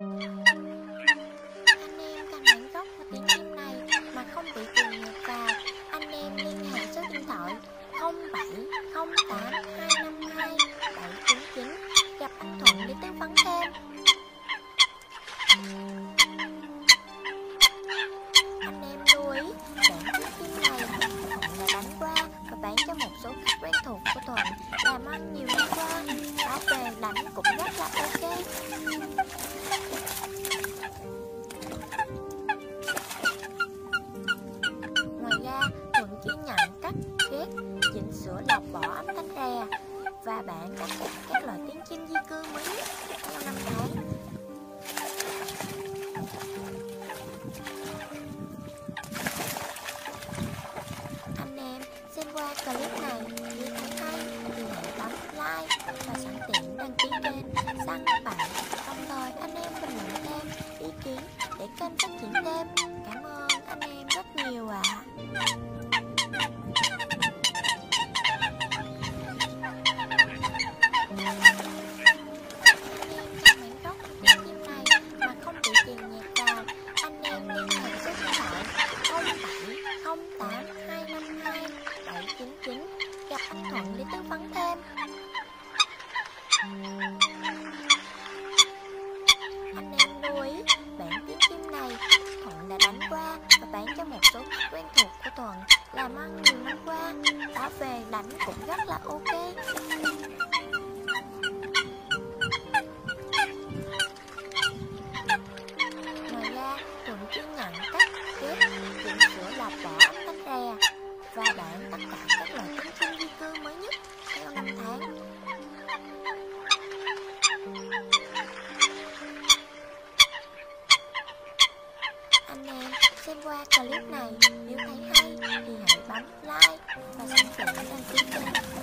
Anh em cần hạnh phúc và tiếng chim này mà không bị tiền nhạt vào, anh em liên hệ số điện thoại 0708252799 gặp anh Thuận để tư vấn thêm. Anh em lưu ý, bản tiếng chim này Thuận đã bán qua và bán cho một số khách quen thuộc của Thuận làm ăn nhiều năm qua, đã về lãnh cũng rất là ok. Bỏ ấm cánh rè và bạn cắt các loại tiếng chim di cư mới theo năm tháng. Anh em xem qua clip này nếu thấy hay thì hãy bấm like và sẵn tiện đăng ký kênh sang các bạn, đồng thời anh em bình luận thêm ý kiến để kênh phát triển thêm. Cảm ơn anh em rất nhiều ạ. Gặp anh Thuận để tư vấn thêm. Anh em lưu ý, bản tiếng chim này Thuận đã đánh qua và bán cho một số quen thuộc của Thuận làm ăn nhiều năm qua, đã về đánh cũng rất là ok. Ngoài ra Thuận chuyên nhận cắt, ghép, chỉnh sửa lọc vỏ ấm cánh rè và bạn tất cả các loại tiếng chim di cư mới nhất theo năm tháng. Anh em xem qua clip này nếu thấy hay thì hãy bấm like và sẵn sàng đăng ký kênh.